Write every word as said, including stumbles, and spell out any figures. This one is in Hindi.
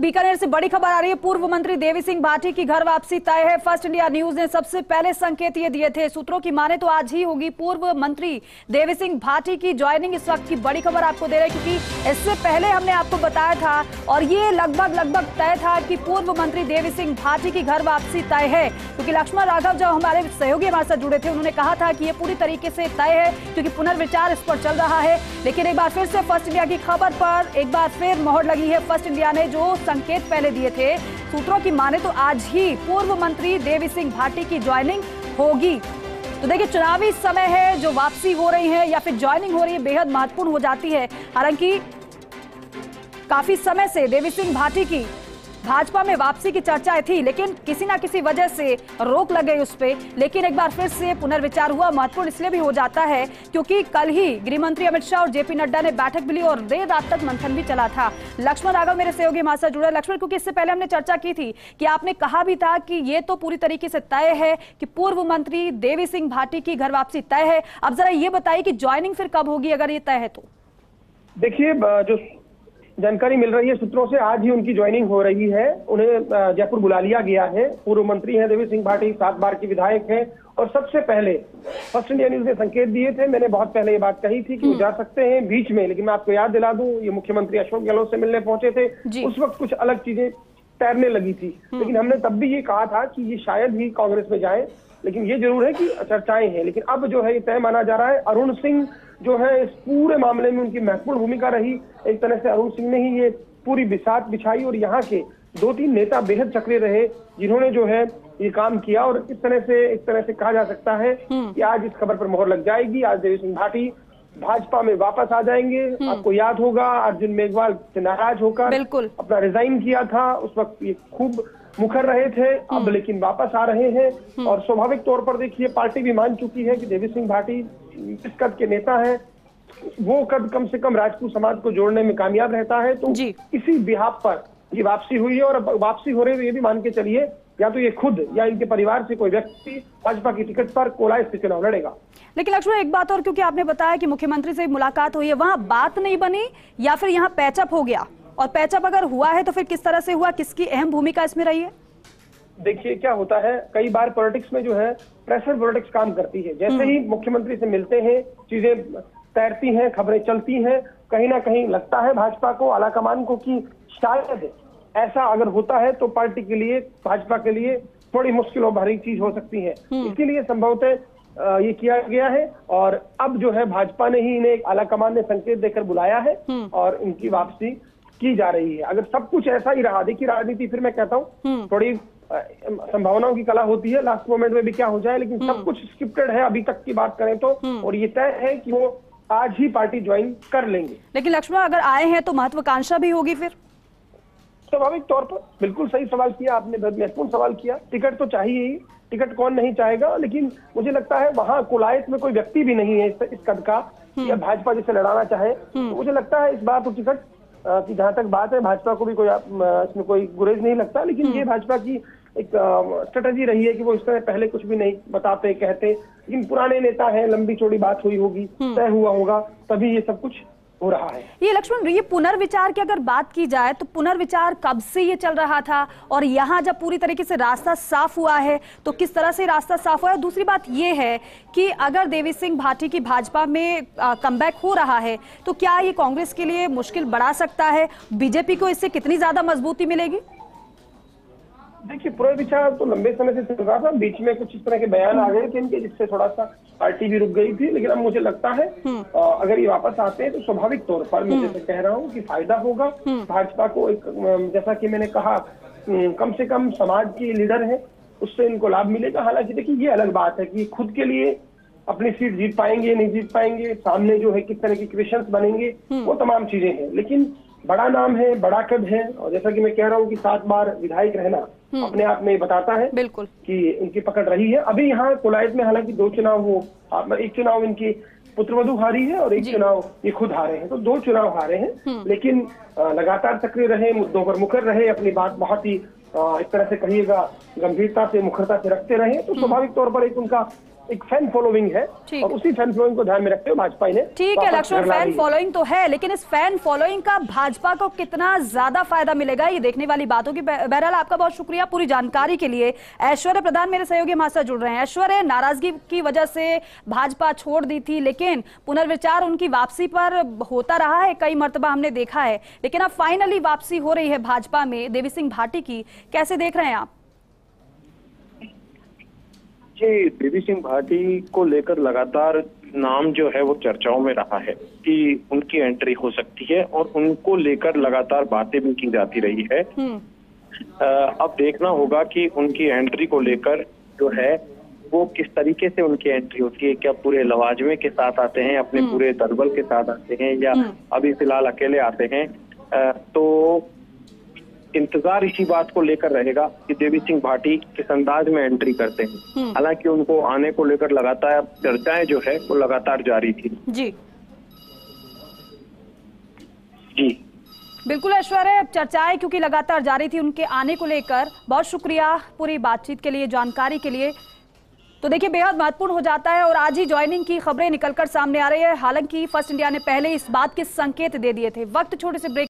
बीकानेर से बड़ी खबर आ रही है। पूर्व मंत्री देवी सिंह भाटी की घर वापसी तय है। फर्स्ट इंडिया न्यूज ने सबसे पहले संकेत ये दिए थे। सूत्रों की माने तो आज ही होगी पूर्व मंत्री देवी सिंह भाटी की ज्वाइनिंग। इस वक्त की बड़ी खबर आपको दे रहे हैं, क्योंकि इससे पहले हमने आपको बताया था और ये लगभग लगभग तय था कि पूर्व मंत्री देवी सिंह भाटी की घर वापसी तय है, क्योंकि लक्ष्मण राघव जब हमारे सहयोगी हमारे साथ जुड़े थे उन्होंने कहा था कि ये पूरी तरीके से तय है क्योंकि पुनर्विचार इस पर चल रहा है। लेकिन एक बार फिर से फर्स्ट इंडिया की खबर पर एक बार फिर मोहर लगी है। फर्स्ट इंडिया ने जो संकेत पहले दिए थे, सूत्रों की माने तो आज ही पूर्व मंत्री देवी सिंह भाटी की ज्वाइनिंग होगी। तो देखिए, चुनावी समय है, जो वापसी हो रही है या फिर ज्वाइनिंग हो रही है बेहद महत्वपूर्ण हो जाती है। हालांकि काफी समय से देवी सिंह भाटी की भाजपा में वापसी की चर्चाएं थी, लेकिन किसी ना किसी वजह से रोक लग गई उस पर। लेकिन एक बार फिर से पुनर्विचार हुआ। महत्वपूर्ण इसलिए भी हो जाता है क्योंकि कल ही गृह मंत्री अमित शाह और जेपी नड्डा ने बैठक भी ली और देर रात तक मंथन भी चला था। लक्ष्मण राघव मेरे सहयोगी हमारे साथ जुड़े। लक्ष्मण, क्योंकि इससे पहले हमने चर्चा की थी कि आपने कहा भी था कि ये तो पूरी तरीके से तय है कि पूर्व मंत्री देवी सिंह भाटी की घर वापसी तय है। अब जरा ये बताइए कि ज्वाइनिंग फिर कब होगी अगर ये तय है तो? देखिए, जो जानकारी मिल रही है सूत्रों से, आज ही उनकी ज्वाइनिंग हो रही है। उन्हें जयपुर बुला लिया गया है। पूर्व मंत्री हैं देवी सिंह भाटी, सात बार की विधायक हैं और सबसे पहले फर्स्ट इंडिया न्यूज ने संकेत दिए थे। मैंने बहुत पहले ये बात कही थी कि वो जा सकते हैं बीच में, लेकिन मैं आपको याद दिला दूं, ये मुख्यमंत्री अशोक गहलोत से मिलने पहुंचे थे, उस वक्त कुछ अलग चीजें तैरने लगी थी। लेकिन हमने तब भी ये कहा था कि ये शायद ही कांग्रेस में जाए, लेकिन ये जरूर है कि चर्चाएं हैं। लेकिन अब जो है ये तय माना जा रहा है। अरुण सिंह जो है इस पूरे मामले में उनकी महत्वपूर्ण भूमिका रही। एक तरह से अरुण सिंह ने ही ये पूरी बिसात बिछाई और यहाँ के दो तीन नेता बेहद सक्रिय रहे जिन्होंने जो है ये काम किया। और इस तरह से एक तरह से कहा जा सकता है कि आज इस खबर पर मोहर लग जाएगी। आज देवी सिंह भाटी भाजपा में वापस आ जाएंगे। आपको याद होगा अर्जुन मेघवाल से नाराज होकर अपना रिजाइन किया था, उस वक्त ये खूब मुखर रहे थे, अब लेकिन वापस आ रहे हैं। और स्वाभाविक तौर पर देखिए, पार्टी भी मान चुकी है कि देवी सिंह भाटी इस कद के नेता हैं, वो कद कम से कम राजपूत समाज को जोड़ने में कामयाब रहता है। तो इसी बिहाफ पर ये वापसी हुई है। और अब वापसी हो रही है तो ये भी मान के चलिए या तो ये खुद या इनके परिवार से कोई व्यक्ति भाजपा की टिकट पर कोलाय से चुनाव लड़ेगा। लेकिन लक्ष्मण, एक बात और, क्योंकि आपने बताया कि मुख्यमंत्री से मुलाकात हुई है, वहाँ बात नहीं बनी या फिर यहाँ पैचअप हो गया? और पैचअप अगर हुआ है तो फिर किस तरह से हुआ, किसकी अहम भूमिका इसमें रही है? देखिए, क्या होता है कई बार पॉलिटिक्स में जो है प्रेशर पॉलिटिक्स काम करती है। जैसे ही मुख्यमंत्री से मिलते हैं चीजें तैरती हैं, खबरें चलती हैं, कहीं ना कहीं लगता है भाजपा को, आलाकमान को कि शायद ऐसा अगर होता है तो पार्टी के लिए, भाजपा के लिए थोड़ी मुश्किल और भारी चीज हो सकती है। इसीलिए संभवतः ये किया गया है। और अब जो है भाजपा ने ही इन्हें आलाकमान ने संकेत देकर बुलाया है और इनकी वापसी की जा रही है। अगर सब कुछ ऐसा ही रहा, देखिए राजनीति, फिर मैं कहता हूँ थोड़ी संभावनाओं की कला होती है, लास्ट मोमेंट में भी क्या हो जाए। लेकिन सब कुछ स्क्रिप्टेड है अभी तक की बात करें तो, और ये तय है कि वो आज ही पार्टी ज्वाइन कर लेंगे। लेकिन लक्ष्मण, अगर आए हैं तो महत्वाकांक्षा भी होगी फिर स्वाभाविक तौर पर। बिल्कुल सही सवाल किया आपने, बहुत महत्वपूर्ण सवाल किया। टिकट तो चाहिए ही, टिकट कौन नहीं चाहेगा। लेकिन मुझे लगता है वहाँ कोलायत में कोई व्यक्ति भी नहीं है इस कद का या भाजपा जिसे लड़ाना चाहे। मुझे लगता है इस बार तो टिकट कि जहाँ तक बात है भाजपा को भी कोई इसमें कोई गुरेज नहीं लगता। लेकिन ये भाजपा की एक स्ट्रेटजी रही है कि वो इस तरह पहले कुछ भी नहीं बताते कहते, लेकिन पुराने नेता हैं, लंबी चौड़ी बात हुई होगी, तय हुआ होगा, तभी ये सब कुछ हो रहा है। ये लक्ष्मण, ये पुनर्विचार की अगर बात की जाए तो पुनर्विचार कब से ये चल रहा था और यहाँ जब पूरी तरीके से रास्ता साफ हुआ है तो किस तरह से रास्ता साफ हुआ है? दूसरी बात ये है कि अगर देवी सिंह भाटी की भाजपा में कमबैक हो रहा है तो क्या ये कांग्रेस के लिए मुश्किल बढ़ा सकता है? बीजेपी को इससे कितनी ज्यादा मजबूती मिलेगी? देखिए, पुनर्विचार तो लंबे समय से चल रहा था। बीच में कुछ इस तरह के बयान आ गए थे इनके, जिससे थोड़ा सा पार्टी भी रुक गई थी। लेकिन अब मुझे लगता है अगर ये वापस आते हैं तो स्वाभाविक तौर पर मैं जैसे कह रहा हूँ कि फायदा होगा भाजपा को। एक जैसा कि मैंने कहा, कम से कम समाज के लीडर है, उससे इनको लाभ मिलेगा। हालांकि देखिए, ये अलग बात है कि खुद के लिए अपनी सीट जीत पाएंगे नहीं जीत पाएंगे, सामने जो है किस तरह के क्वेश्चन बनेंगे, वो तमाम चीजें हैं। लेकिन बड़ा नाम है, बड़ा कद है, और जैसा कि मैं कह रहा हूँ कि सात बार विधायक रहना अपने आप में बताता है बिल्कुल कि इनकी पकड़ रही है। अभी यहाँ कोलायत में हालांकि दो चुनाव हो, एक चुनाव इनकी पुत्रवधु हारी है और एक चुनाव ये खुद हारे हैं, तो दो चुनाव हारे हैं। लेकिन लगातार सक्रिय रहे, मुद्दों पर मुखर रहे, अपनी बात बहुत ही एक तरह से कहिएगा गंभीरता से, मुखरता से रखते रहे। तो स्वाभाविक तौर पर एक उनका एक फैन फॉलोइंग है और उसी फैन फॉलोइंग को ध्यान में रखते हुए भाजपा ने, ठीक है लक्ष्मण, फैन फॉलोइंग तो है लेकिन इस फैन फॉलोइंग का भाजपा को कितना ज्यादा फायदा मिलेगा ये देखने वाली बातों की। बहरहाल आपका बहुत शुक्रिया पूरी जानकारी के लिए। ऐश्वर्य प्रधान मेरे सहयोगी हमारे साथ जुड़ रहे हैं। ऐश्वर्य, नाराजगी की वजह से भाजपा छोड़ दी थी लेकिन पुनर्विचार उनकी वापसी पर होता रहा है, कई मर्तबा हमने देखा है, लेकिन अब फाइनली वापसी हो रही है भाजपा में देवी सिंह भाटी की, कैसे देख रहे हैं आप? जी, देवी सिंह भाटी को लेकर लगातार नाम जो है वो चर्चाओं में रहा है कि उनकी एंट्री हो सकती है और उनको लेकर लगातार बातें भी की जाती रही है। आ, अब देखना होगा कि उनकी एंट्री को लेकर जो है वो किस तरीके से उनकी एंट्री होती है, क्या पूरे लवाजमे के साथ आते हैं, अपने पूरे दलबल के साथ आते हैं या अभी फिलहाल अकेले आते हैं। आ, तो इंतजार इसी बात को लेकर रहेगा कि देवी सिंह भाटी किस अंदाज में एंट्री करते हैं। हालांकि उनको आने को लेकर लगातार चर्चाएं जो है वो लगातार जारी थी। जी जी बिल्कुल ऐश्वर्य, अब चर्चाएं क्योंकि लगातार जारी थी उनके आने को लेकर। बहुत शुक्रिया पूरी बातचीत के लिए, जानकारी के लिए। तो देखिए बेहद महत्वपूर्ण हो जाता है और आज ही ज्वाइनिंग की खबरें निकलकर सामने आ रही है, हालांकि फर्स्ट इंडिया ने पहले इस बात के संकेत दे दिए थे। वक्त छोटे से ब्रेक